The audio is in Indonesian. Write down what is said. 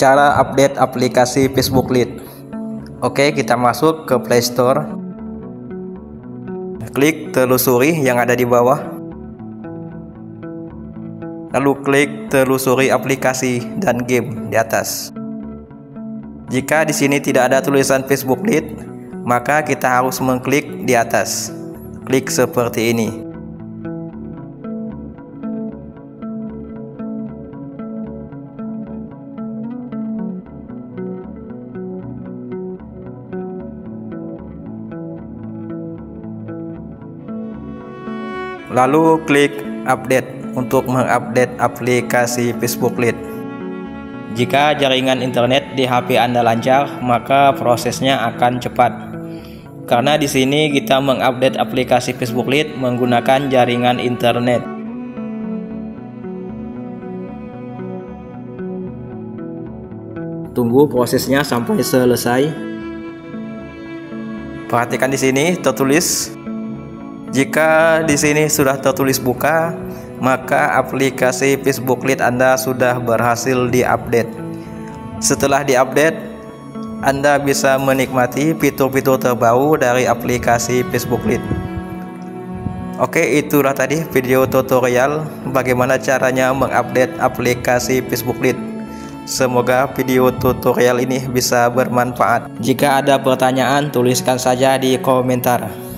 Cara update aplikasi Facebook Lite. Oke, kita masuk ke Play Store. Klik telusuri yang ada di bawah. Lalu klik telusuri aplikasi dan game di atas. Jika di sini tidak ada tulisan Facebook Lite, maka kita harus mengklik di atas. Klik seperti ini. Lalu klik update untuk mengupdate aplikasi Facebook Lite. Jika jaringan internet di HP Anda lancar, maka prosesnya akan cepat. Karena di sini kita mengupdate aplikasi Facebook Lite menggunakan jaringan internet. Tunggu prosesnya sampai selesai. Perhatikan di sini tertulis. Jika di sini sudah tertulis buka, maka aplikasi Facebook Lite Anda sudah berhasil diupdate. Setelah diupdate, Anda bisa menikmati fitur-fitur terbaru dari aplikasi Facebook Lite. Oke, itulah tadi video tutorial bagaimana caranya mengupdate aplikasi Facebook Lite. Semoga video tutorial ini bisa bermanfaat. Jika ada pertanyaan, tuliskan saja di komentar.